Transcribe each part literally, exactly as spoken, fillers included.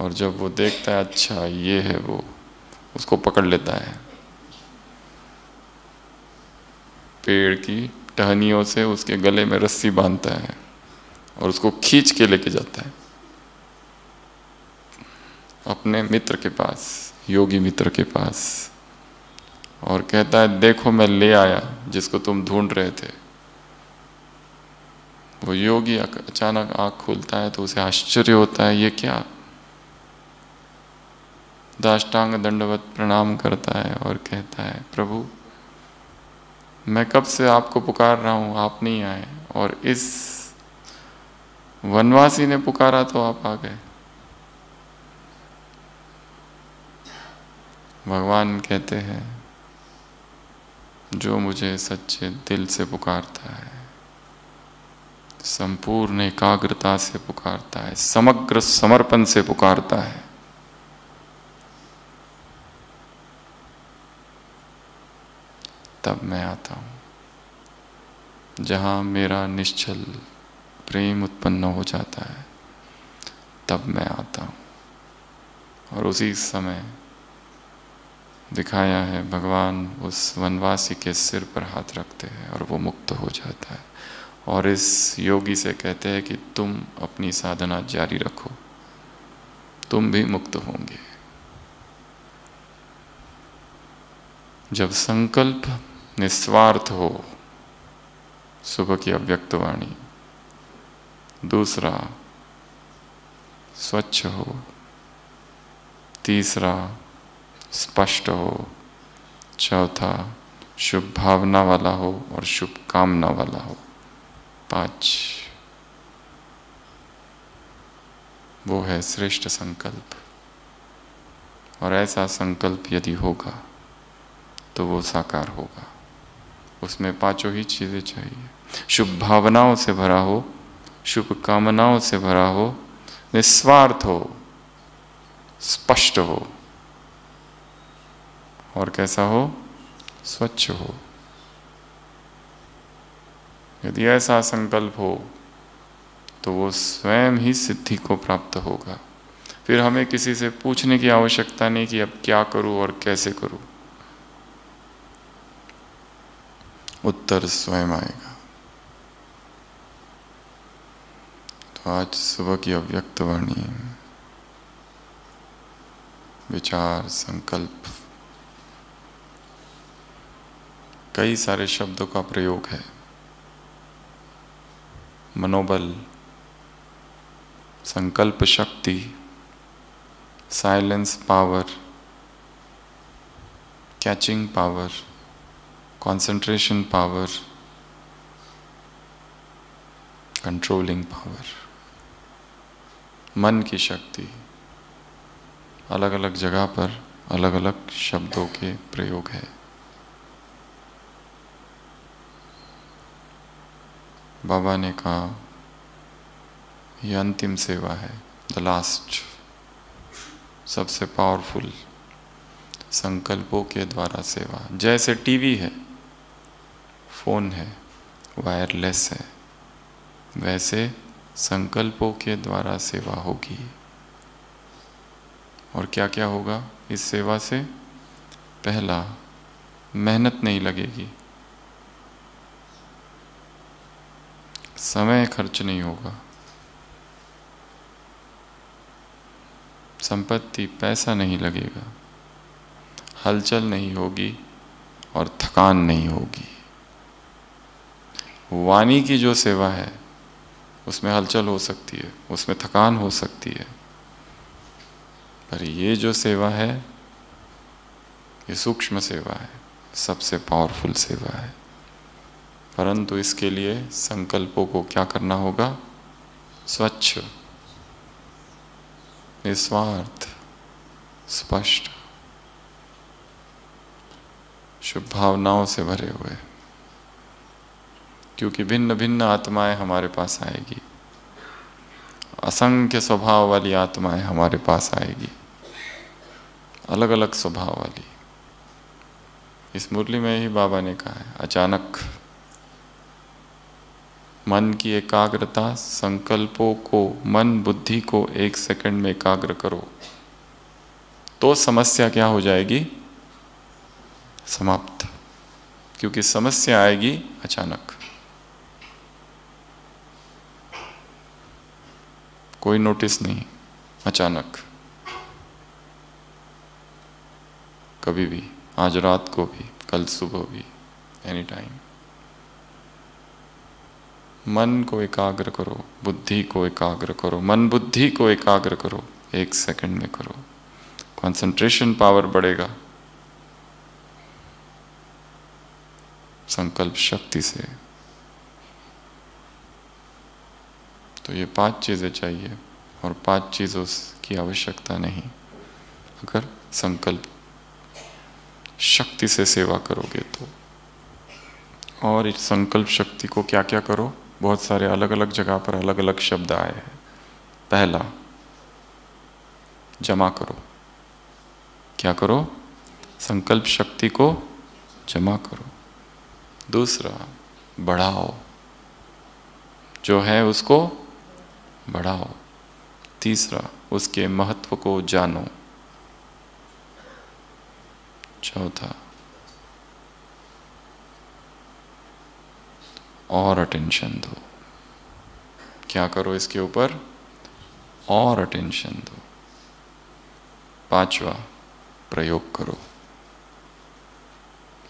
और जब वो देखता है अच्छा ये है वो, उसको पकड़ लेता है। पेड़ की टहनियों से उसके गले में रस्सी बांधता है और उसको खींच के लेके जाता है अपने मित्र के पास, योगी मित्र के पास, और कहता है देखो मैं ले आया जिसको तुम ढूंढ रहे थे। वो योगी अचानक आँख खोलता है तो उसे आश्चर्य होता है, ये क्या। दाष्टांग दंडवत प्रणाम करता है और कहता है प्रभु मैं कब से आपको पुकार रहा हूँ, आप नहीं आए, और इस वनवासी ने पुकारा तो आप आ गए। भगवान कहते हैं जो मुझे सच्चे दिल से पुकारता है, संपूर्ण एकाग्रता से पुकारता है, समग्र समर्पण से पुकारता है, तब मैं आता हूँ। जहाँ मेरा निश्चल प्रेम उत्पन्न हो जाता है तब मैं आता हूँ। और उसी समय दिखाया है भगवान उस वनवासी के सिर पर हाथ रखते हैं और वो मुक्त हो जाता है और इस योगी से कहते हैं कि तुम अपनी साधना जारी रखो, तुम भी मुक्त होंगे। जब संकल्प निस्वार्थ हो, सुबह की अव्यक्त वाणी, दूसरा स्वच्छ हो, तीसरा स्पष्ट हो, चौथा शुभ भावना वाला हो और शुभ कामना वाला हो, पाँच, वो है श्रेष्ठ संकल्प। और ऐसा संकल्प यदि होगा तो वो साकार होगा। उसमें पांचों ही चीज़ें चाहिए, शुभ भावनाओं से भरा हो, शुभ कामनाओं से भरा हो, निस्वार्थ हो, स्पष्ट हो, और कैसा हो, स्वच्छ हो। यदि ऐसा संकल्प हो तो वो स्वयं ही सिद्धि को प्राप्त होगा। फिर हमें किसी से पूछने की आवश्यकता नहीं कि अब क्या करूं और कैसे करूं, उत्तर स्वयं आएगा। तो आज सुबह की अव्यक्त वाणी, विचार, संकल्प, कई सारे शब्दों का प्रयोग है, मनोबल, संकल्प शक्ति, silence power, catching power, concentration power, controlling power, मन की शक्ति, अलग अलग जगह पर अलग अलग शब्दों के प्रयोग है। बाबा ने कहा यह अंतिम सेवा है, द लास्ट, सबसे पावरफुल संकल्पों के द्वारा सेवा। जैसे टीवी है, फोन है, वायरलेस है, वैसे संकल्पों के द्वारा सेवा होगी। और क्या क्या होगा इस सेवा से? पहला, मेहनत नहीं लगेगी, समय खर्च नहीं होगा, संपत्ति पैसा नहीं लगेगा, हलचल नहीं होगी और थकान नहीं होगी। वाणी की जो सेवा है उसमें हलचल हो सकती है, उसमें थकान हो सकती है, पर ये जो सेवा है ये सूक्ष्म सेवा है, सबसे पावरफुल सेवा है। परंतु इसके लिए संकल्पों को क्या करना होगा? स्वच्छ, निस्वार्थ, स्पष्ट, शुभ भावनाओं से भरे हुए, क्योंकि भिन्न भिन्न आत्माएं हमारे पास आएगी, असंख्य स्वभाव वाली आत्माएं हमारे पास आएगी, अलग अलग स्वभाव वाली। इस मुरली में ही बाबा ने कहा है अचानक मन की एकाग्रता, संकल्पों को, मन बुद्धि को एक सेकंड में एकाग्र करो, तो समस्या क्या हो जाएगी? समाप्त। क्योंकि समस्या आएगी अचानक। कोई नोटिस नहीं, अचानक, कभी भी, आज रात को भी, कल सुबह भी, एनी टाइम। मन को एकाग्र करो, बुद्धि को एकाग्र करो, मन बुद्धि को एकाग्र करो, एक सेकंड में करो, कंसंट्रेशन पावर बढ़ेगा, संकल्प शक्ति से। तो ये पांच चीज़ें चाहिए और पांच चीज़ों की आवश्यकता नहीं। अगर संकल्प शक्ति से सेवा करोगे तो। और इस संकल्प शक्ति को क्या क्या करो? बहुत सारे अलग अलग जगह पर अलग अलग शब्द आए हैं। पहला, जमा करो। क्या करो? संकल्प शक्ति को जमा करो। दूसरा, बढ़ाओ, जो है उसको बढ़ाओ। तीसरा, उसके महत्व को जानो। चौथा, और अटेंशन दो। क्या करो इसके ऊपर? और अटेंशन दो। पांचवा, प्रयोग करो।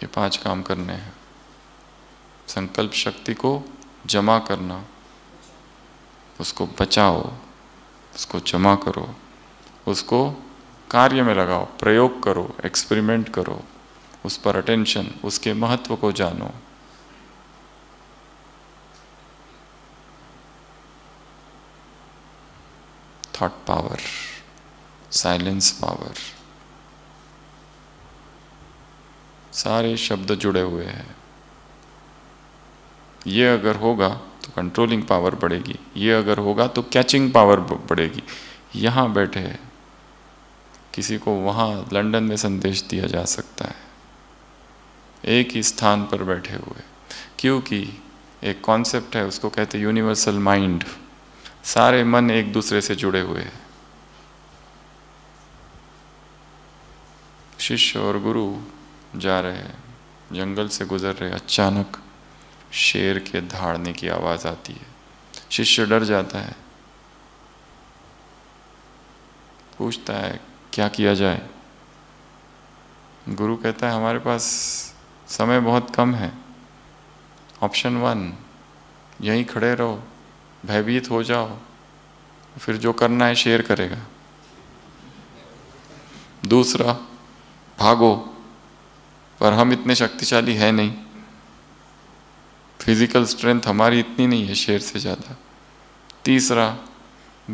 ये पांच काम करने हैं। संकल्प शक्ति को जमा करना, उसको बचाओ, उसको जमा करो, उसको कार्य में लगाओ, प्रयोग करो, एक्सपेरिमेंट करो, उस पर अटेंशन, उसके महत्व को जानो। थॉट पावर, साइलेंस पावर, सारे शब्द जुड़े हुए हैं। ये अगर होगा तो कंट्रोलिंग पावर बढ़ेगी, ये अगर होगा तो कैचिंग पावर बढ़ेगी। यहाँ बैठे किसी को वहाँ लंदन में संदेश दिया जा सकता है, एक ही स्थान पर बैठे हुए। क्योंकि एक कॉन्सेप्ट है, उसको कहते हैं यूनिवर्सल माइंड। सारे मन एक दूसरे से जुड़े हुए हैं। शिष्य और गुरु जा रहे हैं, जंगल से गुजर रहे, अचानक शेर के दहाड़ने की आवाज़ आती है। शिष्य डर जाता है, पूछता है क्या किया जाए। गुरु कहता है हमारे पास समय बहुत कम है। ऑप्शन वन, यहीं खड़े रहो, भयभीत हो जाओ, फिर जो करना है शेर करेगा। दूसरा, भागो, पर हम इतने शक्तिशाली हैं नहीं, फिजिकल स्ट्रेंथ हमारी इतनी नहीं है शेर से ज़्यादा। तीसरा,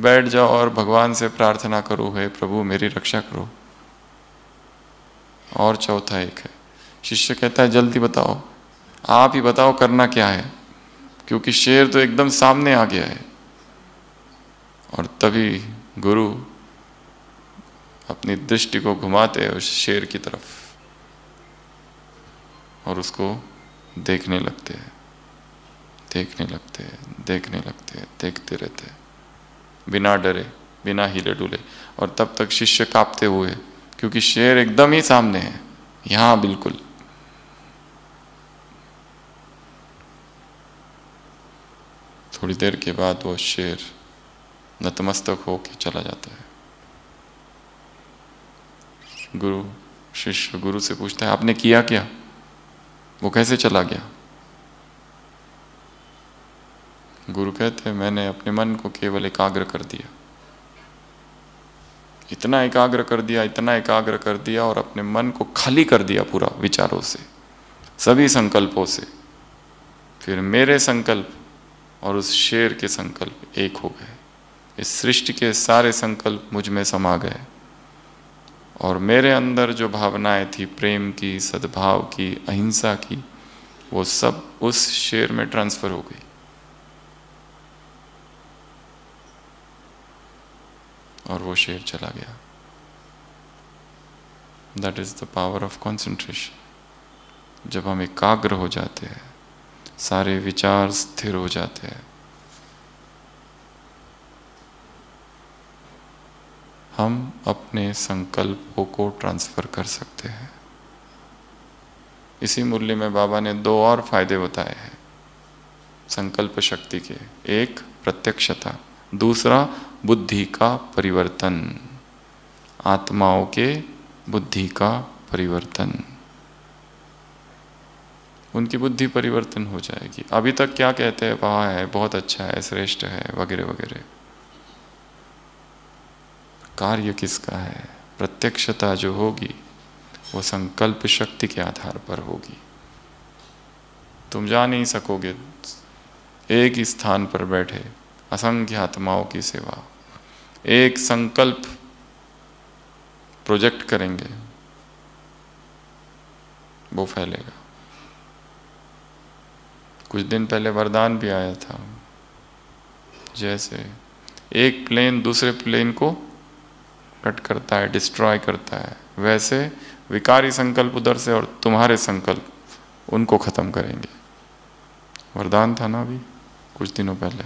बैठ जाओ और भगवान से प्रार्थना करो, हे प्रभु मेरी रक्षा करो। और चौथा एक है, शिष्य कहता है जल्दी बताओ, आप ही बताओ करना क्या है, क्योंकि शेर तो एकदम सामने आ गया है। और तभी गुरु अपनी दृष्टि को घुमाते हैं उस शेर की तरफ और उसको देखने लगते हैं, देखने लगते हैं, देखने लगते हैं, देखते रहते हैं, बिना डरे, बिना हिले डुले। और तब तक शिष्य कांपते हुए, क्योंकि शेर एकदम ही सामने है, यहाँ बिल्कुल। थोड़ी देर के बाद वो शेर नतमस्तक होके चला जाता है। गुरु, शिष्य गुरु से पूछता है आपने किया क्या, वो कैसे चला गया? गुरु कहते हैं मैंने अपने मन को केवल एकाग्र कर दिया, इतना एकाग्र कर दिया, इतना एकाग्र कर दिया और अपने मन को खाली कर दिया पूरा, विचारों से, सभी संकल्पों से। फिर मेरे संकल्प और उस शेर के संकल्प एक हो गए। इस सृष्टि के सारे संकल्प मुझ में समा गए और मेरे अंदर जो भावनाएं थी प्रेम की, सद्भाव की, अहिंसा की, वो सब उस शेर में ट्रांसफर हो गई। और वो शेर चला गया। That is the power of concentration. जब हम एकाग्र हो जाते हैं, सारे विचार स्थिर हो जाते हैं। हम अपने संकल्पों को ट्रांसफर कर सकते हैं। इसी मुरली में बाबा ने दो और फायदे बताए हैं संकल्प शक्ति के, एक प्रत्यक्षता, दूसरा बुद्धि का परिवर्तन, आत्माओं के बुद्धि का परिवर्तन, उनकी बुद्धि परिवर्तन हो जाएगी। अभी तक क्या कहते हैं, वहाँ है, बहुत अच्छा है, श्रेष्ठ है, वगैरह वगैरह। कार्य किसका है? प्रत्यक्षता जो होगी वो संकल्प शक्ति के आधार पर होगी। तुम जा नहीं सकोगे एक ही स्थान पर बैठे असंख्य आत्माओं की सेवा। एक संकल्प प्रोजेक्ट करेंगे वो फैलेगा। कुछ दिन पहले वरदान भी आया था, जैसे एक प्लेन दूसरे प्लेन को कट करता है, डिस्ट्रॉय करता है, वैसे विकारी संकल्प उधर से और तुम्हारे संकल्प उनको ख़त्म करेंगे। वरदान था ना अभी कुछ दिनों पहले।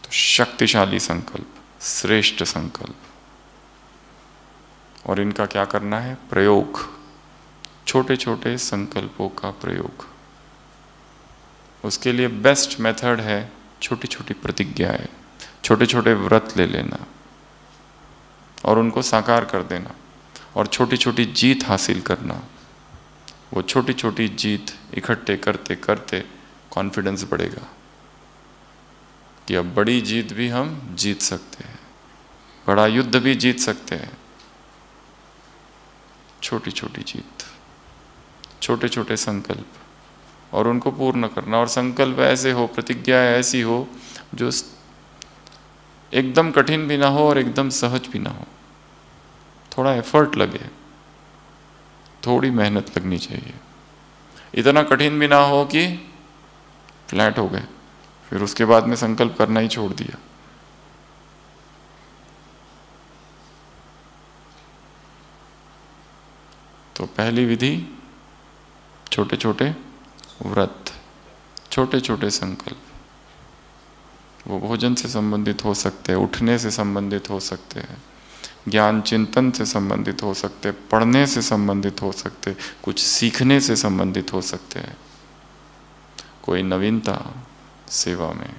तो शक्तिशाली संकल्प, श्रेष्ठ संकल्प, और इनका क्या करना है? प्रयोग, छोटे छोटे संकल्पों का प्रयोग। उसके लिए बेस्ट मेथड है छोटी छोटी प्रतिज्ञाएं, छोटे छोटे व्रत ले लेना और उनको साकार कर देना, और छोटी छोटी जीत हासिल करना। वो छोटी छोटी जीत इकट्ठे करते करते कॉन्फिडेंस बढ़ेगा कि अब बड़ी जीत भी हम जीत सकते हैं, बड़ा युद्ध भी जीत सकते हैं। छोटी छोटी जीत, छोटे छोटे संकल्प, और उनको पूर्ण करना। और संकल्प ऐसे हो, प्रतिज्ञा ऐसी हो जो एकदम कठिन भी ना हो और एकदम सहज भी ना हो। थोड़ा एफर्ट लगे, थोड़ी मेहनत लगनी चाहिए। इतना कठिन भी ना हो कि फ्लैट हो गए, फिर उसके बाद में संकल्प करना ही छोड़ दिया। तो पहली विधि छोटे छोटे व्रत, छोटे छोटे संकल्प। वो भोजन से संबंधित हो सकते हैं, उठने से संबंधित हो सकते हैं, ज्ञान चिंतन से संबंधित हो सकते हैं, पढ़ने से संबंधित हो सकते हैं, कुछ सीखने से संबंधित हो सकते हैं, कोई नवीनता सेवा में।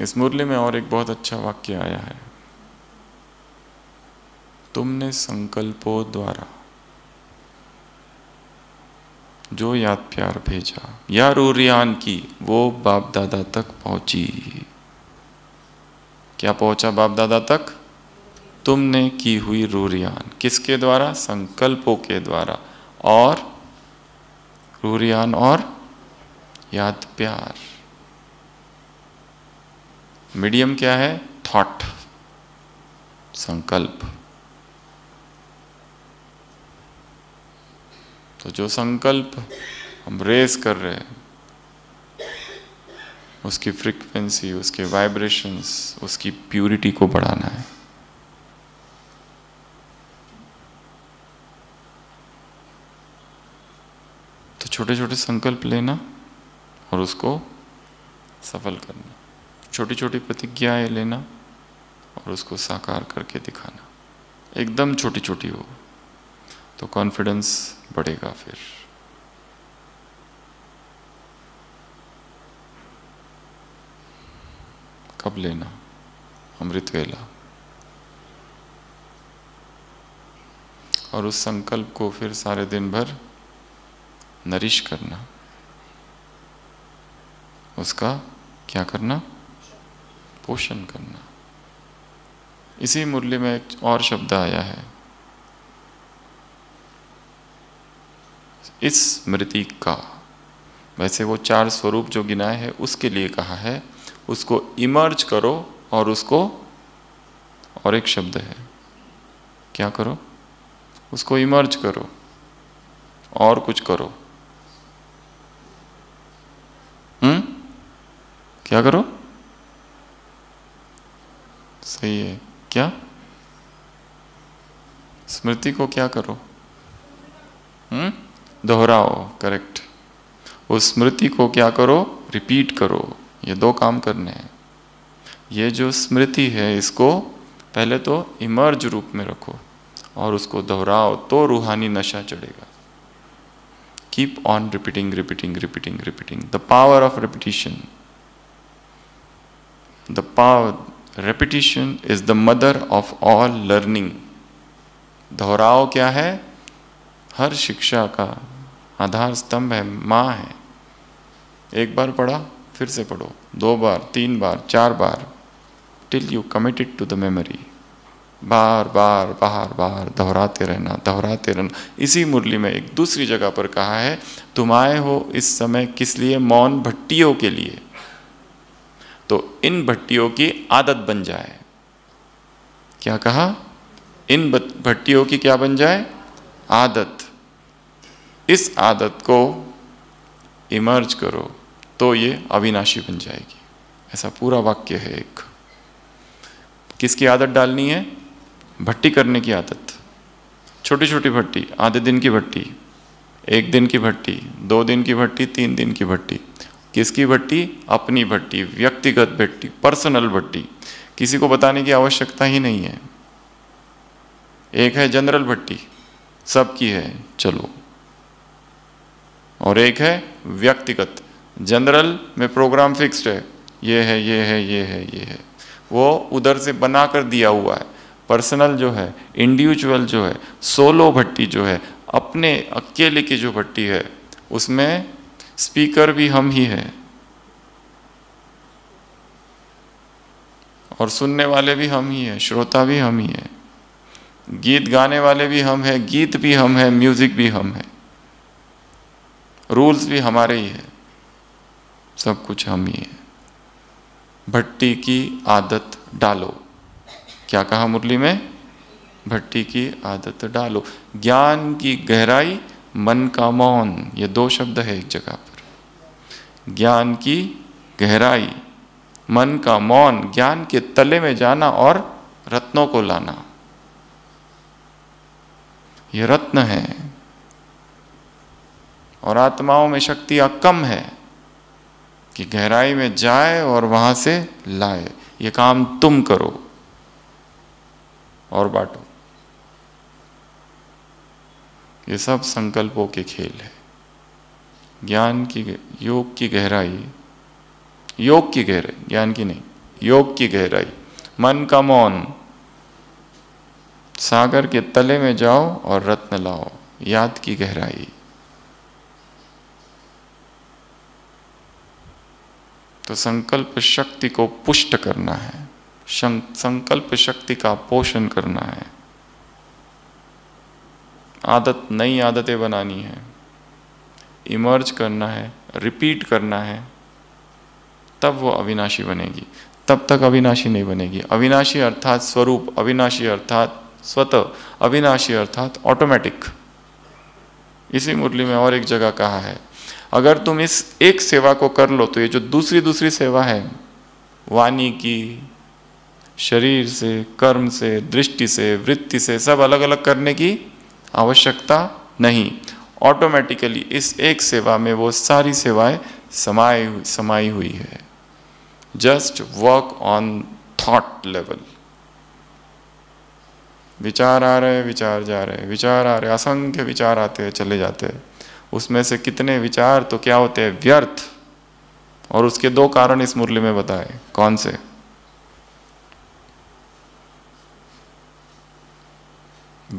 इस मुरली में और एक बहुत अच्छा वाक्य आया है, तुमने संकल्पों द्वारा जो याद प्यार भेजा या रूरियान की, वो बाप दादा तक पहुंची। क्या पहुंचा बाप दादा तक? तुमने की हुई रूरियान, किसके द्वारा? संकल्पों के द्वारा। और रूरियान और याद प्यार, मीडियम क्या है? थॉट, संकल्प। तो जो संकल्प हम रेस कर रहे हैं, उसकी फ्रीक्वेंसी, उसके वाइब्रेशंस, उसकी प्यूरिटी को बढ़ाना है। तो छोटे छोटे संकल्प लेना और उसको सफल करना, छोटी छोटी प्रतिज्ञाएं लेना और उसको साकार करके दिखाना। एकदम छोटी छोटी हो तो कॉन्फिडेंस बढ़ेगा। फिर कब लेना? अमृतवेला। और उस संकल्प को फिर सारे दिन भर नरिश करना, उसका क्या करना? पोषण करना। इसी मुरली में एक और शब्द आया है, इस स्मृति का। वैसे वो चार स्वरूप जो गिनाए हैं उसके लिए कहा है, उसको इमर्ज करो। और उसको और एक शब्द है, क्या करो? उसको इमर्ज करो और कुछ करो। हम्म क्या करो? सही है क्या? स्मृति को क्या करो? दोहराओ, करेक्ट। उस स्मृति को क्या करो, रिपीट करो। ये दो काम करने हैं। ये जो स्मृति है इसको पहले तो इमर्ज रूप में रखो और उसको दोहराओ तो रूहानी नशा चढ़ेगा। Keep on repeating repeating repeating repeating. The power of repetition, the power, repetition is the mother of all learning. दोहराओ क्या है, हर शिक्षा का आधार स्तंभ है, माँ है। एक बार पढ़ा फिर से पढ़ो, दो बार, तीन बार, चार बार, till you committed to the memory. बार बार बार बार दोहराते रहना, दोहराते रहना। इसी मुरली में एक दूसरी जगह पर कहा है, तुम आए हो इस समय किस लिए, मौन भट्टियों के लिए, तो इन भट्टियों की आदत बन जाए। क्या कहा, इन भट्टियों की क्या बन जाए, आदत। इस आदत को इमर्ज करो तो ये अविनाशी बन जाएगी। ऐसा पूरा वाक्य है। एक किसकी आदत डालनी है, भट्टी करने की आदत। छोटी छोटी भट्टी, आधे दिन की भट्टी, एक दिन की भट्टी, दो दिन की भट्टी, तीन दिन की भट्टी। किसकी भट्टी, अपनी भट्टी, व्यक्तिगत भट्टी, पर्सनल भट्टी। किसी को बताने की आवश्यकता ही नहीं है। एक है जनरल भट्टी, सबकी है चलो, और एक है व्यक्तिगत। जनरल में प्रोग्राम फिक्स्ड है, ये है ये है ये है ये है, वो उधर से बना कर दिया हुआ है। पर्सनल जो है, इंडिविजुअल जो है, सोलो भट्टी जो है, अपने अकेले की जो भट्टी है, उसमें स्पीकर भी हम ही हैं और सुनने वाले भी हम ही हैं, श्रोता भी हम ही हैं, गीत गाने वाले भी हम हैं, गीत भी हम हैं, म्यूजिक भी हम हैं, रूल्स भी हमारे ही हैं, सब कुछ हम ही हैं। भट्टी की आदत डालो। क्या कहा मुरली में, भट्टी की आदत डालो। ज्ञान की गहराई, मन का मौन, ये दो शब्द है एक जगह पर। ज्ञान की गहराई, मन का मौन, ज्ञान के तले में जाना और रत्नों को लाना। ये रत्न है और आत्माओं में शक्तियाँ कम है कि गहराई में जाए और वहां से लाए। ये काम तुम करो और बांटो। ये सब संकल्पों के खेल है। ज्ञान की, योग की गहराई, योग की गहराई, ज्ञान की नहीं, योग की गहराई, मन का मौन, सागर के तले में जाओ और रत्न लाओ, याद की गहराई। तो संकल्प शक्ति को पुष्ट करना है, संकल्प शक्ति का पोषण करना है। आदत, नई आदतें बनानी है, इमर्ज करना है, रिपीट करना है, तब वो अविनाशी बनेगी। तब तक अविनाशी नहीं बनेगी। अविनाशी अर्थात स्वरूप, अविनाशी अर्थात स्वतः, अविनाशी अर्थात ऑटोमेटिक। इसी मुरली में और एक जगह कहा है, अगर तुम इस एक सेवा को कर लो तो ये जो दूसरी दूसरी सेवा है, वाणी की, शरीर से, कर्म से, दृष्टि से, वृत्ति से, सब अलग अलग करने की आवश्यकता नहीं। ऑटोमेटिकली इस एक सेवा में वो सारी सेवाएं समाई समाई हुई है। Just work on thought level. विचार आ रहे, विचार जा रहे, विचार आ रहे, असंख्य विचार आते हैं, चले जाते हैं। उसमें से कितने विचार तो क्या होते हैं, व्यर्थ। और उसके दो कारण इस मुरली में बताए, कौन से।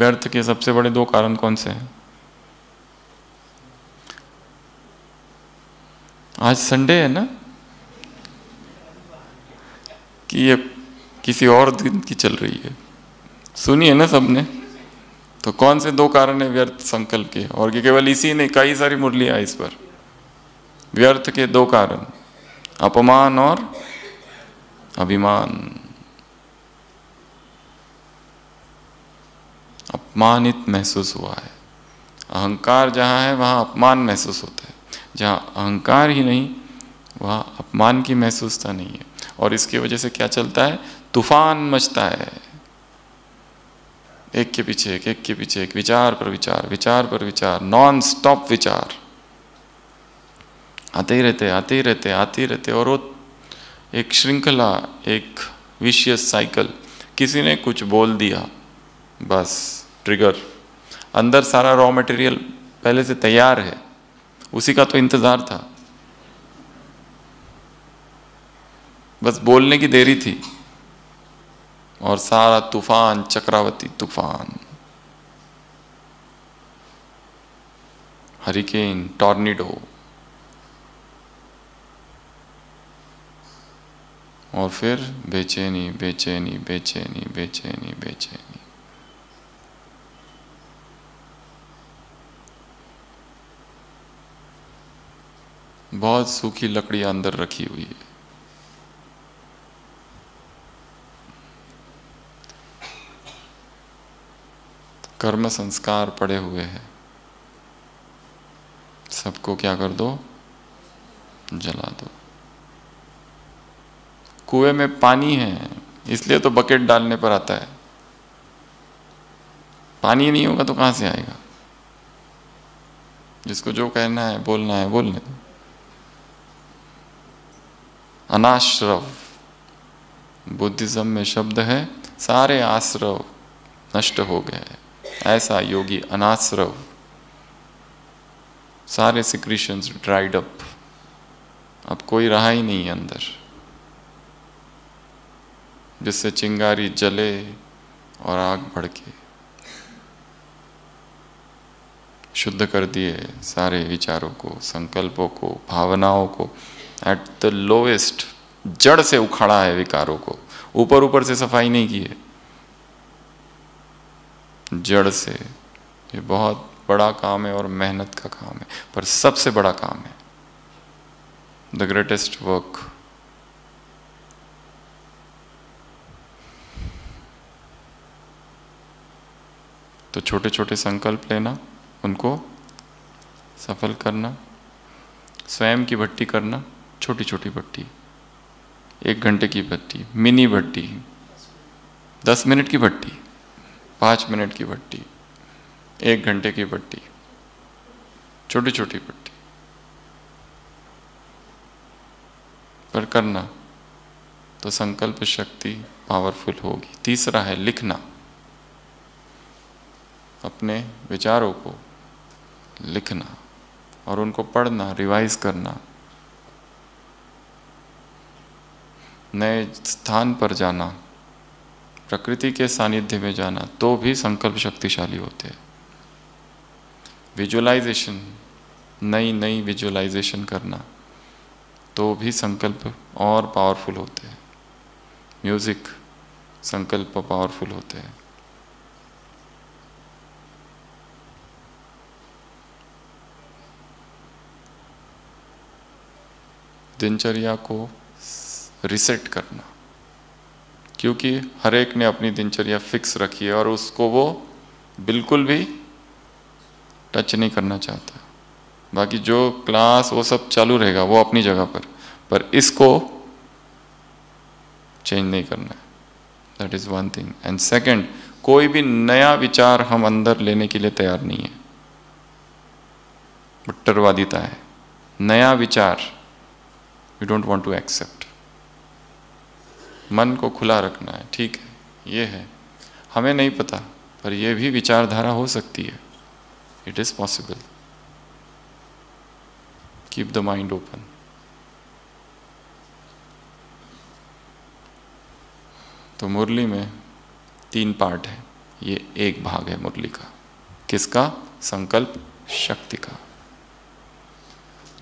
व्यर्थ के सबसे बड़े दो कारण कौन से हैं। आज संडे है ना, कि ये किसी और दिन की चल रही है, सुनिए ना सबने। तो कौन से दो कारण है व्यर्थ संकल्प के, और कि केवल इसी ने, कई सारी मुरलियाँ इस पर। व्यर्थ के दो कारण, अपमान और अभिमान। अपमानित महसूस हुआ है। अहंकार जहाँ है वहाँ अपमान महसूस होता है। जहाँ अहंकार ही नहीं वहाँ अपमान की महसूसता नहीं है। और इसकी वजह से क्या चलता है, तूफान मचता है। एक के पीछे एक, एक के पीछे एक, विचार पर विचार, विचार पर विचार, नॉन स्टॉप विचार आते ही रहते आते ही रहते आते ही रहते और वो एक श्रृंखला, एक विशियस साइकिल। किसी ने कुछ बोल दिया, बस ट्रिगर, अंदर सारा रॉ मटेरियल पहले से तैयार है, उसी का तो इंतज़ार था, बस बोलने की देरी थी और सारा तूफान, चक्रावती तूफान, हरिकेन, टॉर्नेडो, और फिर बेचैनी बेचैनी बेचैनी बेचैनी बेचैनी। बहुत सूखी लकड़ियां अंदर रखी हुई है, कर्म संस्कार पड़े हुए हैं, सबको क्या कर दो, जला दो। कुएं में पानी है इसलिए तो बकेट डालने पर आता है, पानी नहीं होगा तो कहाँ से आएगा। जिसको जो कहना है, बोलना है, बोलने दो। अनाश्रव, बुद्धिज्म में शब्द है, सारे आश्रव नष्ट हो गए। ऐसा योगी अनाश्रव, सारे सिक्रीशंस ड्राइड अप, अब कोई रहा ही नहीं अंदर जिससे चिंगारी जले और आग भड़के। शुद्ध कर दिए सारे विचारों को, संकल्पों को, भावनाओं को, एट द लोएस्ट, जड़ से उखाड़ा है विकारों को। ऊपर ऊपर से सफाई नहीं की है, जड़ से। ये बहुत बड़ा काम है और मेहनत का काम है, पर सबसे बड़ा काम है, द ग्रेटेस्ट वर्क। तो छोटे छोटे संकल्प लेना, उनको सफल करना, स्वयं की भट्टी करना, छोटी छोटी भट्टी, एक घंटे की भट्टी, मिनी भट्टी, दस मिनट की भट्टी, पाँच मिनट की भट्टी, एक घंटे की भट्टी, छोटी छोटी भट्टी पर करना, तो संकल्प शक्ति पावरफुल होगी। तीसरा है लिखना, अपने विचारों को लिखना और उनको पढ़ना, रिवाइज करना, नए स्थान पर जाना, प्रकृति के सानिध्य में जाना, तो भी संकल्प शक्तिशाली होते हैं। विजुअलाइजेशन, नई नई विजुअलाइजेशन करना, तो भी संकल्प और पावरफुल होते हैं। म्यूजिक, संकल्प पावरफुल होते हैं। दिनचर्या को रिसेट करना, क्योंकि हर एक ने अपनी दिनचर्या फिक्स रखी है और उसको वो बिल्कुल भी टच नहीं करना चाहता। बाकी जो क्लास वो सब चालू रहेगा, वो अपनी जगह पर, पर इसको चेंज नहीं करना है। That is one thing. And second, कोई भी नया विचार हम अंदर लेने के लिए तैयार नहीं है, बट्टरवादिता है। नया विचार we don't want to accept. मन को खुला रखना है, ठीक है ये है, हमें नहीं पता पर यह भी विचारधारा हो सकती है, it is possible. Keep the mind open. तो मुरली में तीन पार्ट है, ये एक भाग है मुरली का। किसका? संकल्प शक्ति का।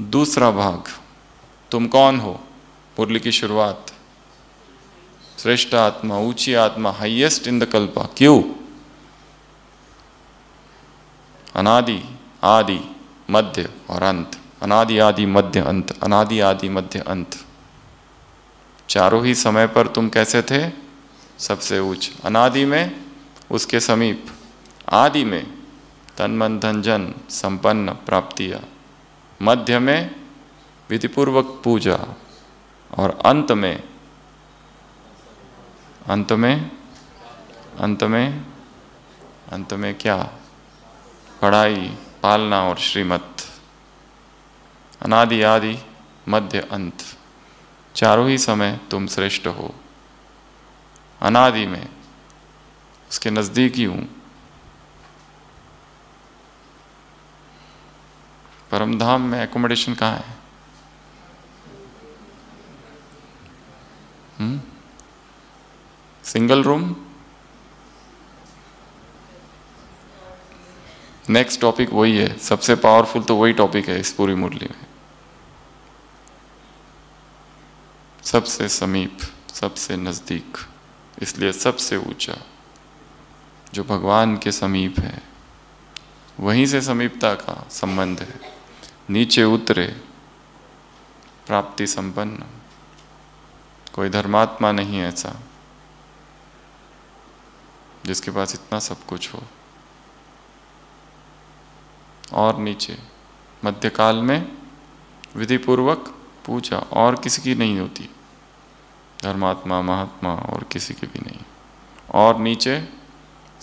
दूसरा भाग, तुम कौन हो। मुरली की शुरुआत, श्रेष्ठ आत्मा, ऊंची आत्मा, हाईएस्ट इन द कल्पा। क्यों? अनादि आदि मध्य और अंत, अनादि आदि मध्य अंत, अनादि आदि मध्य अंत। चारों ही समय पर तुम कैसे थे? सबसे ऊंच, अनादि में उसके समीप, आदि में तन मन धन जन संपन्न प्राप्तियाँ, मध्य में विधिपूर्वक पूजा, और अंत में अंत में अंत में अंत में क्या, कड़ाई, पालना और श्रीमत। अनादि आदि मध्य अंत, चारों ही समय तुम श्रेष्ठ हो। अनादि में उसके नज़दीक ही हूँ। परमधाम में एकोमोडेशन कहाँ है? Hmm? Single room. Next topic वही है, सबसे पावरफुल तो वही टॉपिक है इस पूरी मुरली में। सबसे समीप, सबसे नज़दीक, इसलिए सबसे ऊंचा। जो भगवान के समीप है, वहीं से समीपता का संबंध है। नीचे उतरे प्राप्ति संपन्न। कोई धर्मात्मा नहीं ऐसा जिसके पास इतना सब कुछ हो। और नीचे मध्यकाल में विधिपूर्वक पूजा और किसी की नहीं होती, धर्मात्मा महात्मा और किसी की भी नहीं। और नीचे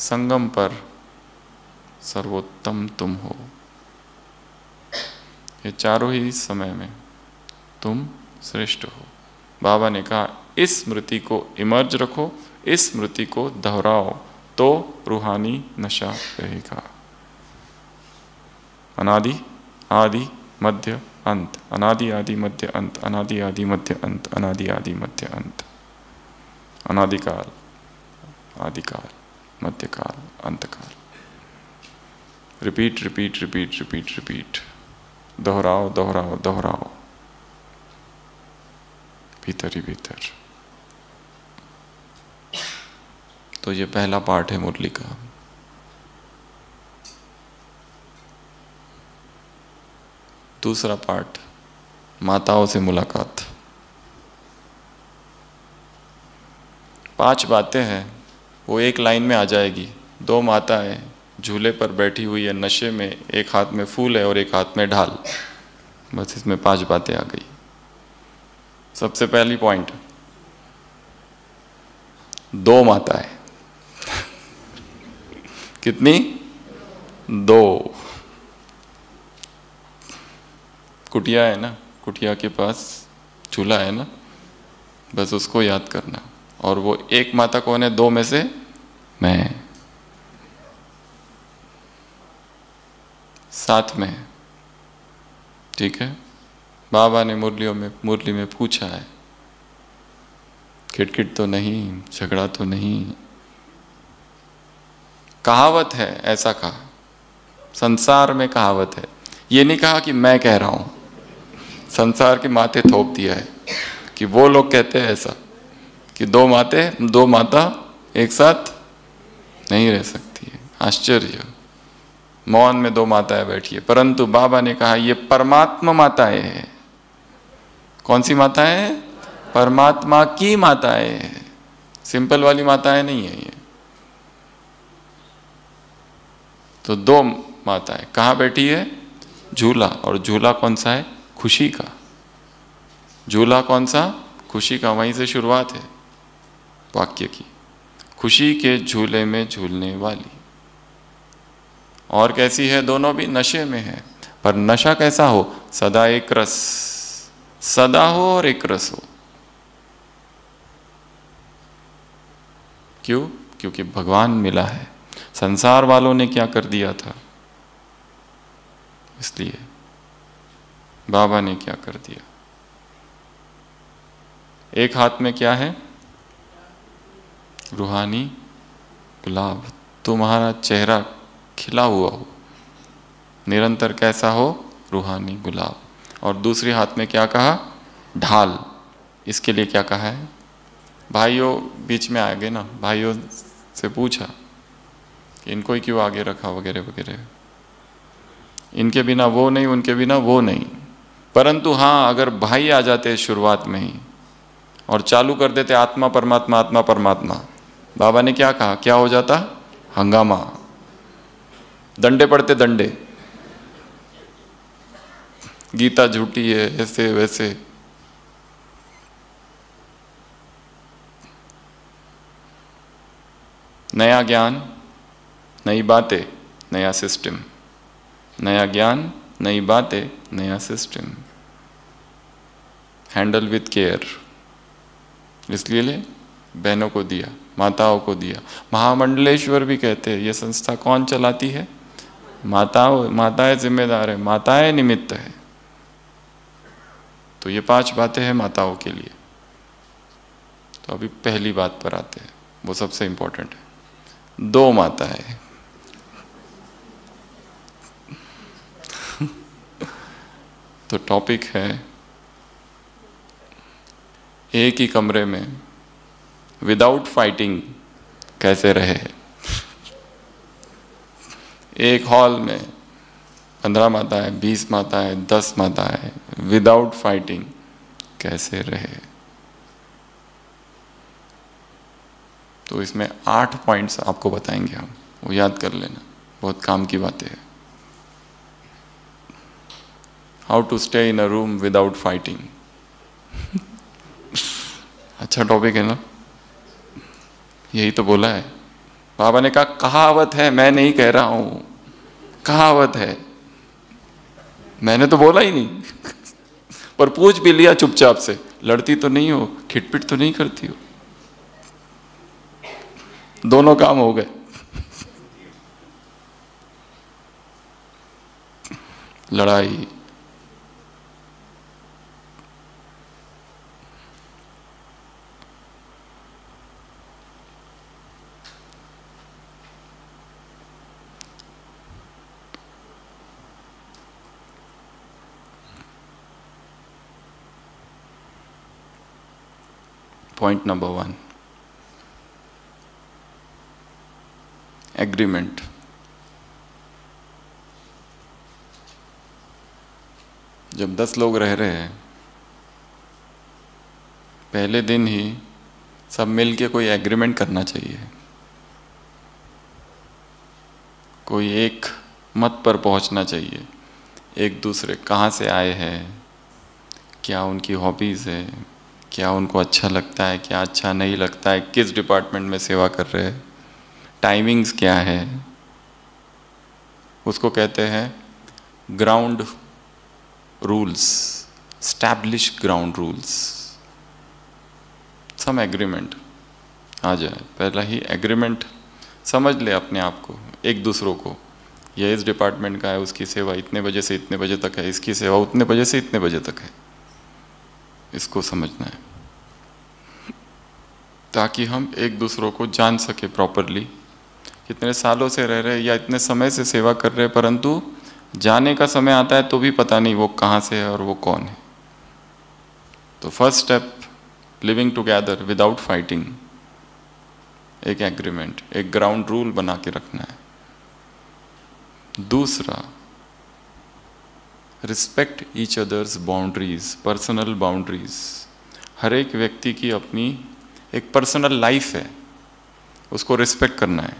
संगम पर सर्वोत्तम तुम हो। ये चारों ही समय में तुम श्रेष्ठ हो। बाबा ने कहा इस स्मृति को इमर्ज रखो, इस स्मृति को दोहराओ तो रूहानी नशा रहेगा। अनादि आदि मध्य अंत, अनादि आदि मध्य अंत, अनादि आदि मध्य अंत, अनादि आदि मध्य अंत। अनादिकाल, आदिकाल, मध्यकाल, अंतकाल। Repeat repeat repeat repeat repeat. दोहराओ दोहराओ दोहराओ भीतर ही भीतर। तो ये पहला पार्ट है मुरली का। दूसरा पार्ट, माताओं से मुलाकात। पांच बातें हैं, वो एक लाइन में आ जाएगी। दो माताएं झूले पर बैठी हुई है नशे में, एक हाथ में फूल है और एक हाथ में ढाल। बस इसमें पांच बातें आ गई। सबसे पहली पॉइंट, दो माताएं। कितनी? दो। कुटिया है ना, कुटिया के पास चूल्हा है ना, बस उसको याद करना। और वो एक माता कौन है दो में से? मैं। साथ में, ठीक है। बाबा ने मुरलियों में मुरली में पूछा है, खिटखिट तो नहीं, झगड़ा तो नहीं। कहावत है, ऐसा कहा, संसार में कहावत है। ये नहीं कहा कि मैं कह रहा हूं, संसार के माथे थोप दिया है कि वो लोग कहते हैं ऐसा कि दो माते दो माता एक साथ नहीं रह सकती है। आश्चर्य, मौन में दो माताएं बैठी है। परंतु बाबा ने कहा ये परमात्मा माताएं हैं। कौन सी माताएं हैं? परमात्मा की माताएं हैं। सिंपल वाली माताएं नहीं है ये। तो दो माताएं कहाँ बैठी है? झूला। और झूला कौन सा है? खुशी का। झूला कौन सा? खुशी का। वहीं से शुरुआत है वाक्य की, खुशी के झूले में झूलने वाली। और कैसी है? दोनों भी नशे में है, पर नशा कैसा हो? सदा एक रस, सदा हो और एक रस हो। क्यों? क्योंकि भगवान मिला है। संसार वालों ने क्या कर दिया था? इसलिए बाबा ने क्या कर दिया? एक हाथ में क्या है? रूहानी गुलाब। तुम्हारा चेहरा खिला हुआ हो, निरंतर कैसा हो? रूहानी गुलाब। और दूसरे हाथ में क्या कहा? ढाल। इसके लिए क्या कहा है? भाइयों बीच में आ गए ना, भाइयों से पूछा कि इनको ही क्यों आगे रखा वगैरह वगैरह। इनके बिना वो नहीं, उनके बिना वो नहीं। परंतु हाँ, अगर भाई आ जाते शुरुआत में ही और चालू कर देते आत्मा परमात्मा आत्मा परमात्मा, बाबा ने क्या कहा? क्या हो जाता? हंगामा, दंडे पड़ते, दंडे। गीता झूठी है, ऐसे वैसे। नया ज्ञान नई बातें नया सिस्टम, नया ज्ञान नई बातें नया सिस्टम। हैंडल विथ केयर इसलिए ले बहनों को दिया, माताओं को दिया। महामंडलेश्वर भी कहते हैं ये संस्था कौन चलाती है? माताओं, माताएं जिम्मेदार है, माताएं निमित्त है। तो ये पांच बातें हैं माताओं के लिए। तो अभी पहली बात पर आते हैं, वो सबसे इम्पोर्टेंट है। दो माताएं, तो टॉपिक है एक ही कमरे में विदाउट फाइटिंग कैसे रहे। एक हॉल में पंद्रह माताएं, बीस माताएं, दस माताएं विदाउट फाइटिंग कैसे रहे। तो इसमें आठ पॉइंट्स आपको बताएंगे हम, वो याद कर लेना, बहुत काम की बातें हैं। How to stay in a room without fighting अच्छा टॉपिक है ना, यही तो बोला है बाबा ने। कहा कहावत है, मैं नहीं कह रहा हूं, कहावत है, मैंने तो बोला ही नहीं पर पूछ भी लिया चुपचाप से, लड़ती तो नहीं हो, खिटपिट तो नहीं करती हो, दोनों काम हो गए। लड़ाई पॉइंट नंबर वन, एग्रीमेंट। जब दस लोग रह रहे हैं पहले दिन ही सब मिलके कोई एग्रीमेंट करना चाहिए। कोई एक मत पर पहुंचना चाहिए, एक दूसरे कहाँ से आए हैं, क्या उनकी हॉबीज़ है, क्या उनको अच्छा लगता है, क्या अच्छा नहीं लगता है, किस डिपार्टमेंट में सेवा कर रहे हैं, टाइमिंग्स क्या है। उसको कहते हैं ground rules, establish ground rules, some agreement आ जाए। पहला ही एग्रीमेंट समझ ले अपने आप को, एक दूसरों को। ये इस डिपार्टमेंट का है, उसकी सेवा इतने बजे से इतने बजे तक है, इसकी सेवा उतने बजे से इतने बजे तक है, इसको समझना है ताकि हम एक दूसरों को जान सके प्रॉपरली। इतने सालों से रह रहे या इतने समय से सेवा कर रहे, परंतु जाने का समय आता है तो भी पता नहीं वो कहाँ से है और वो कौन है। तो first step, living together without fighting, एक एग्रीमेंट, एक ग्राउंड रूल बना के रखना है। दूसरा, respect each others boundaries, personal boundaries. हर एक व्यक्ति की अपनी एक पर्सनल लाइफ है, उसको रिस्पेक्ट करना है।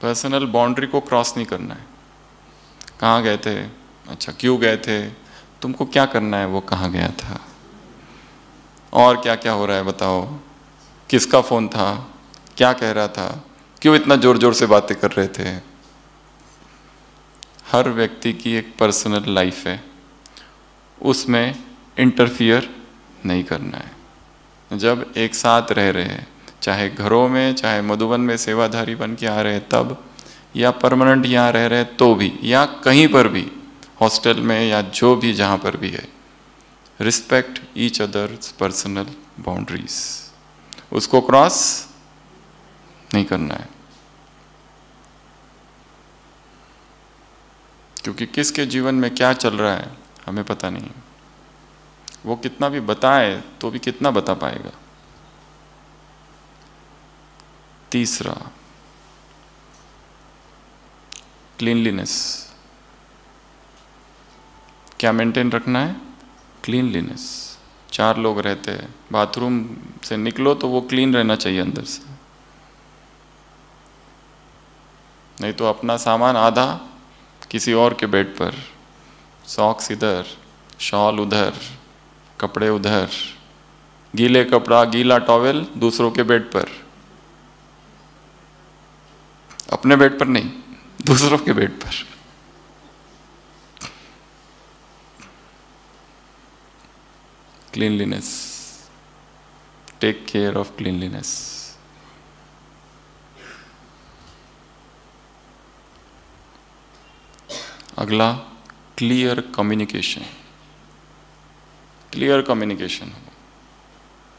पर्सनल बाउंड्री को क्रॉस नहीं करना है। कहाँ गए थे, अच्छा क्यों गए थे, तुमको क्या करना है, वो कहाँ गया था, और क्या क्या हो रहा है बताओ, किसका फ़ोन था, क्या कह रहा था, क्यों इतना ज़ोर ज़ोर से बातें कर रहे थे। हर व्यक्ति की एक पर्सनल लाइफ है, उसमें इंटरफियर नहीं करना है। जब एक साथ रह रहे हैं, चाहे घरों में, चाहे मधुबन में सेवाधारी बन के आ रहे हैं तब, या परमानेंट यहाँ रह रहे हैं तो भी, या कहीं पर भी हॉस्टल में या जो भी जहाँ पर भी है, respect each others personal boundaries, उसको क्रॉस नहीं करना है। क्योंकि किसके जीवन में क्या चल रहा है हमें पता नहीं है। वो कितना भी बताए तो भी कितना बता पाएगा। तीसरा, क्लीनलीनेस। क्या मेंटेन रखना है? क्लीनलीनेस। चार लोग रहते हैं, बाथरूम से निकलो तो वो क्लीन रहना चाहिए अंदर से, नहीं तो अपना सामान आधा किसी और के बेड पर, सॉक्स इधर, शॉल उधर, कपड़े उधर, गीले कपड़ा, गीला टॉवेल दूसरों के बेड पर। अपने बेड पर नहीं, दूसरों के बेड पर। Cleanliness, take care of cleanliness. अगला क्लियर कम्युनिकेशन। क्लियर कम्युनिकेशन हो,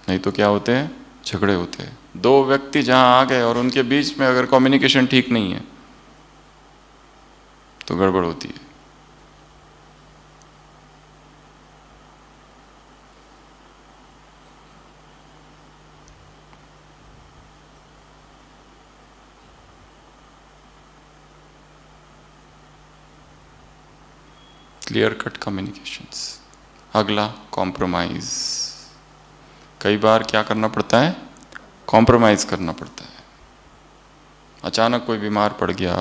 नहीं तो क्या होते हैं, झगड़े होते हैं। दो व्यक्ति जहां आ गए और उनके बीच में अगर कम्युनिकेशन ठीक नहीं है तो गड़बड़ होती है। Clear cut communications. अगला कॉम्प्रोमाइज। कई बार क्या करना पड़ता है, कॉम्प्रोमाइज करना पड़ता है। अचानक कोई बीमार पड़ गया,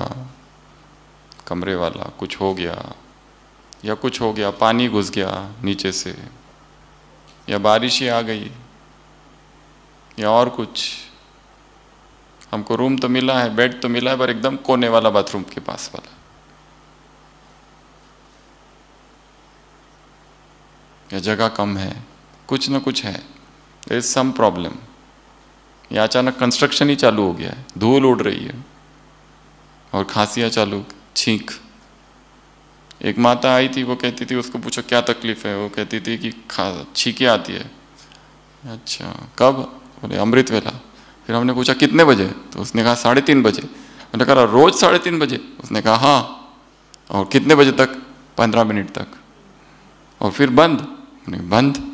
कमरे वाला कुछ हो गया, या कुछ हो गया, पानी घुस गया नीचे से, या बारिश ही आ गई, या और कुछ। हमको रूम तो मिला है, बेड तो मिला है, पर एकदम कोने वाला बाथरूम के पास वाला, या जगह कम है, कुछ ना कुछ है, देयर इज सम प्रॉब्लम। या अचानक कंस्ट्रक्शन ही चालू हो गया है, धूल उड़ रही है और खांसियाँ चालू, छींक। एक माता आई थी, वो कहती थी, उसको पूछा क्या तकलीफ है, वो कहती थी कि छींकें आती है। अच्छा कब? बोले अमृतवेला। फिर हमने पूछा कितने बजे, तो उसने कहा साढ़े तीन बजे। मैंने कहा रोज साढ़े तीन बजे? उसने कहा हाँ। और कितने बजे तक? पंद्रह मिनट तक। और फिर बंद? नहीं बंद।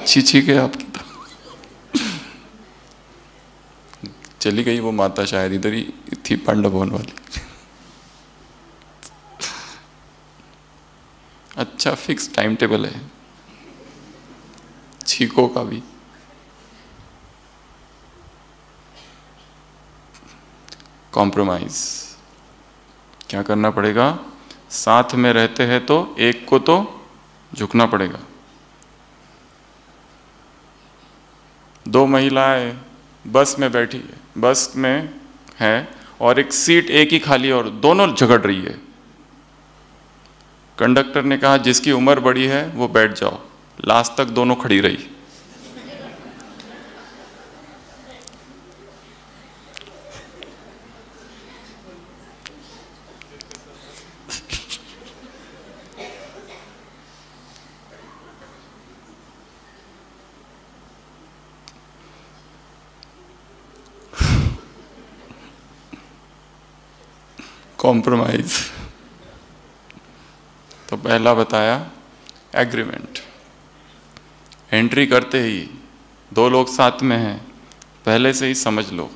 अच्छी छींक है आपकी तो। चली गई वो माता, शायद इधर ही थी पांडवों वाली। अच्छा फिक्स टाइम टेबल है छींकों का भी। कॉम्प्रोमाइज क्या करना पड़ेगा, साथ में रहते हैं तो एक को तो झुकना पड़ेगा। दो महिलाएं बस में बैठी है, बस में है और एक सीट एक ही खाली है और दोनों झगड़ रही है। कंडक्टर ने कहा जिसकी उम्र बड़ी है वो बैठ जाओ, लास्ट तक दोनों खड़ी रही। कॉम्प्रोमाइज। तो पहला बताया एग्रीमेंट। एंट्री करते ही दो लोग साथ में हैं, पहले से ही समझ लो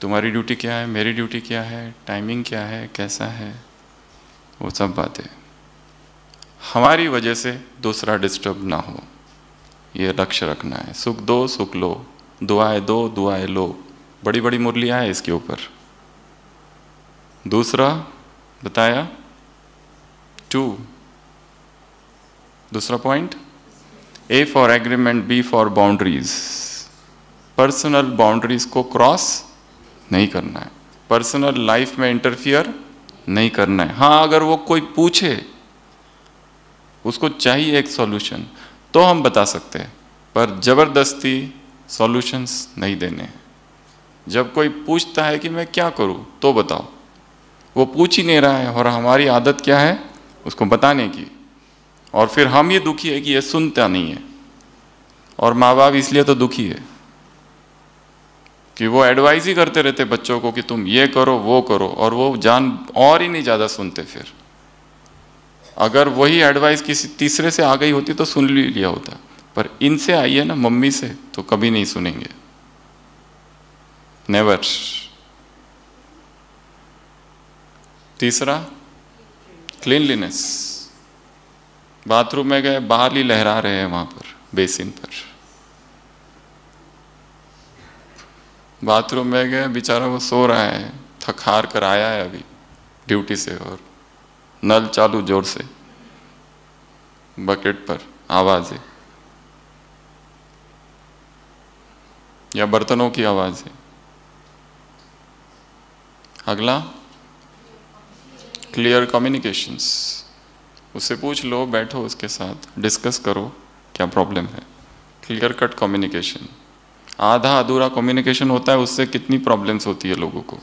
तुम्हारी ड्यूटी क्या है, मेरी ड्यूटी क्या है, टाइमिंग क्या है, कैसा है, वो सब बातें। हमारी वजह से दूसरा डिस्टर्ब ना हो, ये लक्ष्य रखना है। सुख दो सुख लो, दुआएं दो दुआएं लो, बड़ी बड़ी मुरलियाँ हैं इसके ऊपर। दूसरा बताया टू, दूसरा point, A for agreement, B for boundaries. Personal boundaries को क्रॉस नहीं करना है, पर्सनल लाइफ में इंटरफियर नहीं करना है। हाँ अगर वो कोई पूछे, उसको चाहिए एक सॉल्यूशन तो हम बता सकते हैं, पर ज़बरदस्ती सॉल्यूशंस नहीं देने। जब कोई पूछता है कि मैं क्या करूं तो बताओ, वो पूछ ही नहीं रहा है और हमारी आदत क्या है उसको बताने की, और फिर हम ये दुखी है कि ये सुनता नहीं है। और माँ बाप इसलिए तो दुखी है कि वो एडवाइज ही करते रहते बच्चों को कि तुम ये करो वो करो, और वो जान और ही नहीं ज़्यादा सुनते। फिर अगर वही एडवाइस किसी तीसरे से आ गई होती तो सुन भी लिया होता, पर इनसे आई है ना, मम्मी से, तो कभी नहीं सुनेंगे, नेवर। तीसरा क्लीनलीनेस। बाथरूम में गए, बाहर ही लहरा रहे हैं वहाँ पर, बेसिन पर। बाथरूम में गए, बेचारा वो सो रहा है, थक हार कर आया है अभी ड्यूटी से, और नल चालू जोर से, बकेट पर आवाज़ें, या बर्तनों की आवाज़ें। अगला क्लियर कम्युनिकेशंस, उससे पूछ लो, बैठो उसके साथ, डिस्कस करो क्या प्रॉब्लम है। क्लियर कट कम्युनिकेशन, आधा अधूरा कम्युनिकेशन होता है, उससे कितनी प्रॉब्लम्स होती है लोगों को,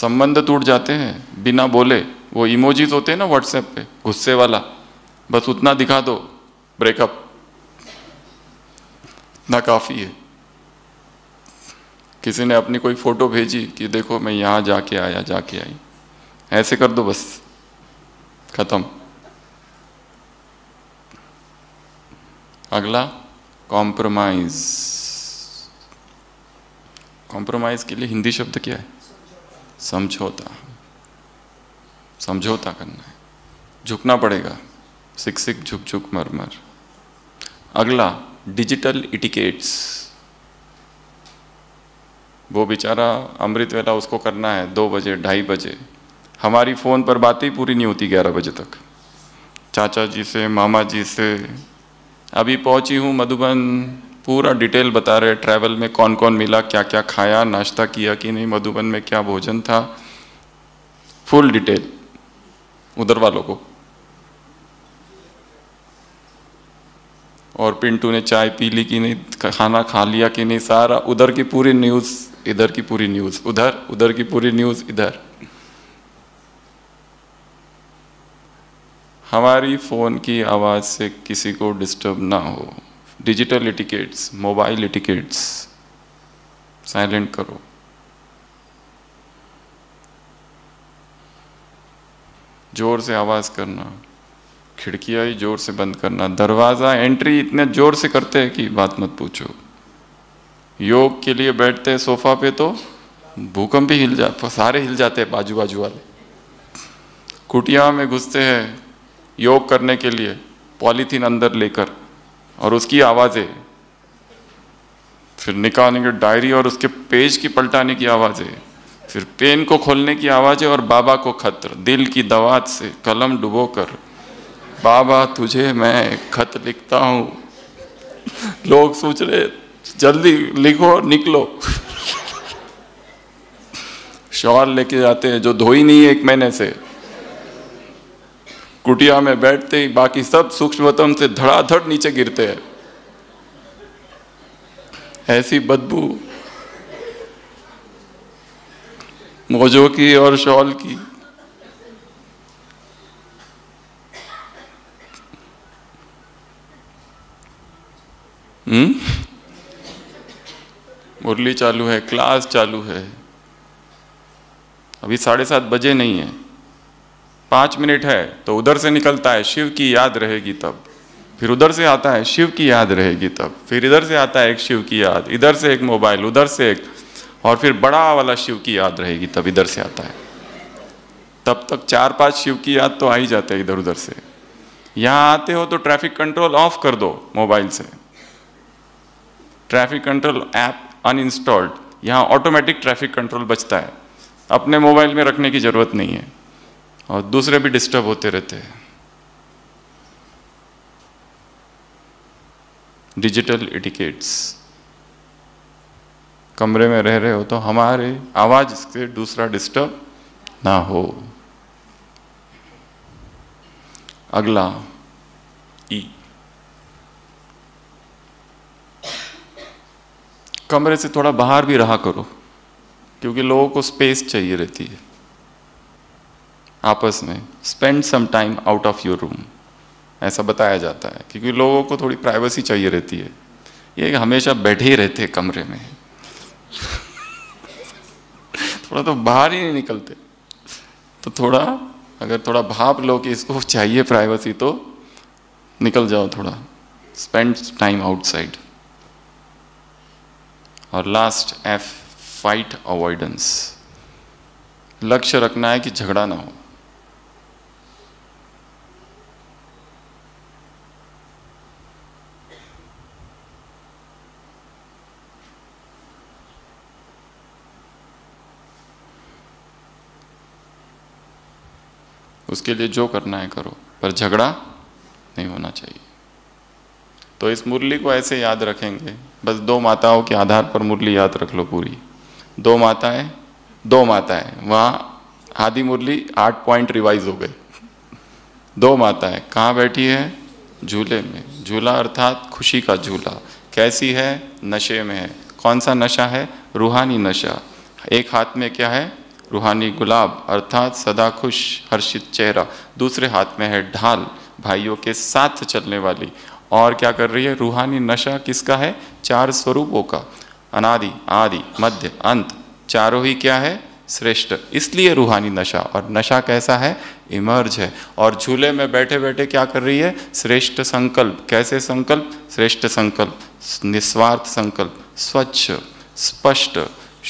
संबंध टूट जाते हैं बिना बोले। वो इमोजीज होते हैं ना व्हाट्सएप पे, गुस्से वाला, बस उतना दिखा दो, ब्रेकअप, इतना काफ़ी है। किसी ने अपनी कोई फोटो भेजी कि देखो मैं यहाँ जाके आया, जाके आई, ऐसे कर दो बस, खत्म। अगला कॉम्प्रोमाइज। कॉम्प्रोमाइज के लिए हिंदी शब्द क्या है? समझौता। समझौता करना है, झुकना पड़ेगा, सिक सिक झुक झुक मर मर। अगला डिजिटल इटिकेट्स, वो बेचारा अमृतवेला उसको करना है दो बजे ढाई बजे, हमारी फ़ोन पर बातें ही पूरी नहीं होती ग्यारह बजे तक, चाचा जी से मामा जी से। अभी पहुंची हूं मधुबन, पूरा डिटेल बता रहे, ट्रैवल में कौन कौन मिला, क्या क्या खाया, नाश्ता किया कि नहीं, मधुबन में क्या भोजन था, फुल डिटेल। उधर वालों को, और पिंटू ने चाय पी ली कि नहीं, खाना खा लिया कि नहीं, सारा उधर की पूरी न्यूज़, इधर की पूरी न्यूज़, उधर उधर की पूरी न्यूज़ इधर। हमारी फ़ोन की आवाज़ से किसी को डिस्टर्ब ना हो। Digital etiquettes, mobile etiquettes, silent करो। ज़ोर से आवाज़ करना, खिड़कियाँ ही ज़ोर से बंद करना, दरवाज़ा एंट्री इतने ज़ोर से करते हैं कि बात मत पूछो। योग के लिए बैठते हैं सोफ़ा पे तो भूकंप ही हिल जा, सारे हिल जाते हैं बाजू बाजू वाले। कुटिया में घुसते हैं योग करने के लिए, पॉलीथीन अंदर लेकर, और उसकी आवाज़ें, फिर निकालने की डायरी और उसके पेज की पलटाने की आवाज़ें, फिर पेन को खोलने की आवाज़ें, और बाबा को खत, दिल की दवात से कलम डुबोकर, बाबा तुझे मैं खत लिखता हूँ। लोग सोच रहे जल्दी लिखो निकलो। शॉल लेके जाते हैं जो धोई नहीं है एक महीने से, कुटिया में बैठते ही बाकी सब सूक्ष्मतम से धड़ाधड़ नीचे गिरते हैं। ऐसी बदबू मोजों की और शॉल की। हम्म, मुरली चालू है, क्लास चालू है, अभी साढ़े सात बजे नहीं है, पाँच मिनट है, तो उधर से निकलता है शिव की याद रहेगी तब, फिर उधर से आता है शिव की याद रहेगी तब, फिर इधर से आता है एक शिव की याद, इधर से एक मोबाइल, उधर से एक, और फिर बड़ा वाला शिव की याद रहेगी तब इधर से आता है। तब तक चार पांच शिव की याद तो आ ही जाते हैं इधर उधर से। यहाँ आते हो तो ट्रैफिक कंट्रोल ऑफ कर दो मोबाइल से, ट्रैफिक कंट्रोल ऐप अनइंस्टॉल्ड, यहाँ ऑटोमेटिक ट्रैफिक कंट्रोल बचता है, अपने मोबाइल में रखने की ज़रूरत नहीं है। और दूसरे भी डिस्टर्ब होते रहते हैं। डिजिटल इटिकेट्स, कमरे में रह रहे हो तो हमारे आवाज़ से दूसरा डिस्टर्ब ना हो। अगला ई, कमरे से थोड़ा बाहर भी रहा करो, क्योंकि लोगों को स्पेस चाहिए रहती है आपस में। Spend some time out of your room, ऐसा बताया जाता है, क्योंकि लोगों को थोड़ी प्राइवेसी चाहिए रहती है। ये हमेशा बैठे ही रहते हैं कमरे में थोड़ा तो बाहर ही नहीं निकलते। तो थोड़ा अगर थोड़ा भाप लो कि इसको चाहिए प्राइवेसी, तो निकल जाओ थोड़ा, स्पेंड टाइम आउटसाइड। और लास्ट एफ, फाइट अवॉइडेंस, लक्ष्य रखना है कि झगड़ा ना हो। उसके लिए जो करना है करो, पर झगड़ा नहीं होना चाहिए। तो इस मुरली को ऐसे याद रखेंगे, बस दो माताओं के आधार पर मुरली याद रख लो पूरी। दो माताएं दो माताएं वहाँ आदि मुरली आठ पॉइंट रिवाइज हो गए। दो माताएं कहाँ बैठी है? झूले में। झूला अर्थात खुशी का झूला। कैसी है? नशे में है। कौन सा नशा है? रूहानी नशा। एक हाथ में क्या है? रूहानी गुलाब अर्थात सदा खुश हर्षित चेहरा। दूसरे हाथ में है ढाल, भाइयों के साथ चलने वाली। और क्या कर रही है? रूहानी नशा किसका है? चार स्वरूपों का, अनादि आदि मध्य अंत, चारों ही क्या है? श्रेष्ठ। इसलिए रूहानी नशा। और नशा कैसा है? इमर्ज है। और झूले में बैठे बैठे क्या कर रही है? श्रेष्ठ संकल्प। कैसे संकल्प? श्रेष्ठ संकल्प, निस्वार्थ संकल्प, स्वच्छ, स्पष्ट,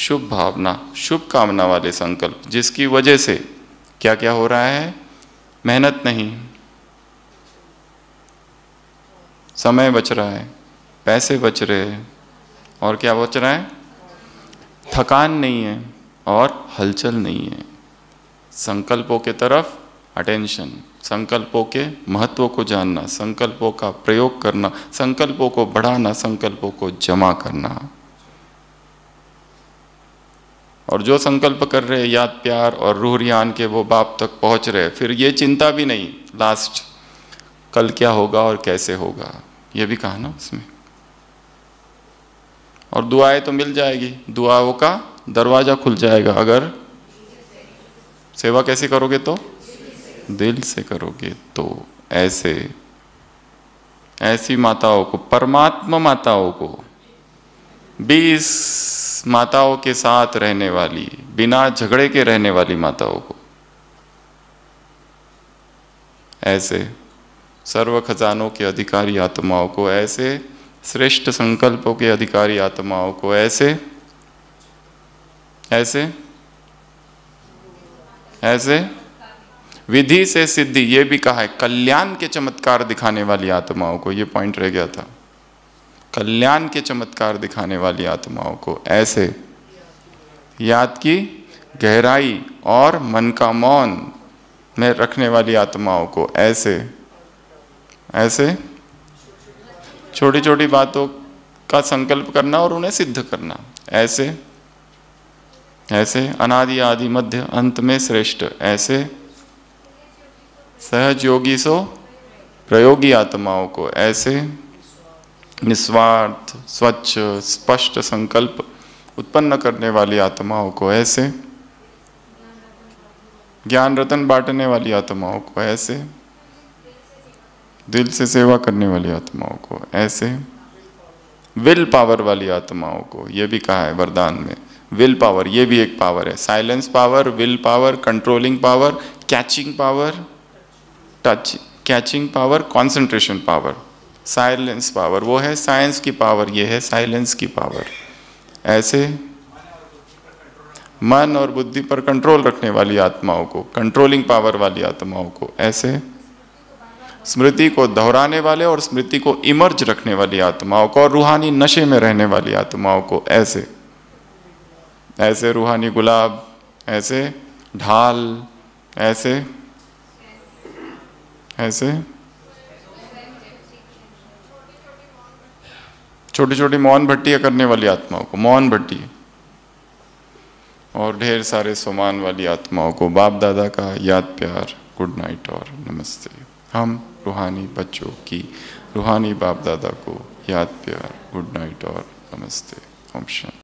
शुभ भावना, शुभ कामना वाले संकल्प, जिसकी वजह से क्या क्या हो रहा है? मेहनत नहीं, समय बच रहा है, पैसे बच रहे हैं, और क्या बच रहा है? थकान नहीं है और हलचल नहीं है। संकल्पों के तरफ अटेंशन, संकल्पों के महत्व को जानना, संकल्पों का प्रयोग करना, संकल्पों को बढ़ाना, संकल्पों को जमा करना। और जो संकल्प कर रहे हैं याद प्यार और रूह रियान के, वो बाप तक पहुंच रहे हैं। फिर ये चिंता भी नहीं लास्ट कल क्या होगा और कैसे होगा, ये भी कहा ना उसमें। और दुआएं तो मिल जाएगी, दुआओं का दरवाजा खुल जाएगा अगर सेवा कैसे करोगे तो दिल से करोगे तो। ऐसे ऐसी माताओं को, परमात्मा माताओं को, बीस माताओं के साथ रहने वाली, बिना झगड़े के रहने वाली माताओं को, ऐसे सर्व खजानों के अधिकारी आत्माओं को, ऐसे श्रेष्ठ संकल्पों के अधिकारी आत्माओं को, ऐसे ऐसे ऐसे विधि से सिद्धि, ये भी कहा है, कल्याण के चमत्कार दिखाने वाली आत्माओं को। ये पॉइंट रह गया था, कल्याण के चमत्कार दिखाने वाली आत्माओं को। ऐसे याद की गहराई और मन का मौन में रखने वाली आत्माओं को। ऐसे ऐसे छोटी छोटी बातों का संकल्प करना और उन्हें सिद्ध करना। ऐसे ऐसे अनादि आदि मध्य अंत में श्रेष्ठ। ऐसे सहजयोगी सो प्रयोगी आत्माओं को। ऐसे निस्वार्थ स्वच्छ स्पष्ट संकल्प उत्पन्न करने वाली आत्माओं को। ऐसे ज्ञान रतन बांटने वाली आत्माओं को। ऐसे दिल से सेवा करने वाली आत्माओं को। ऐसे विल पावर वाली आत्माओं को, ये भी कहा है वरदान में। विल पावर ये भी एक पावर है। Silence power, will power, controlling power, catching power, touch catching power, concentration power, silence power वो है साइंस की पावर, ये है साइलेंस की पावर। ऐसे मन और बुद्धि पर कंट्रोल रखने वाली आत्माओं को, कंट्रोलिंग पावर वाली आत्माओं को। ऐसे स्मृति को दोहराने वाले और स्मृति को इमर्ज रखने वाली आत्माओं को, और रूहानी नशे में रहने वाली आत्माओं को। ऐसे ऐसे रूहानी गुलाब, ऐसे ढाल, ऐसे ऐसे छोटी छोटी मौन भट्टियाँ करने वाली आत्माओं को, मौन भट्टी, और ढेर सारे सोमान वाली आत्माओं को। बाप दादा का याद प्यार, गुड नाइट और नमस्ते। हम रूहानी बच्चों की, रूहानी बाप दादा को याद प्यार, गुड नाइट और नमस्ते। ओम शांति।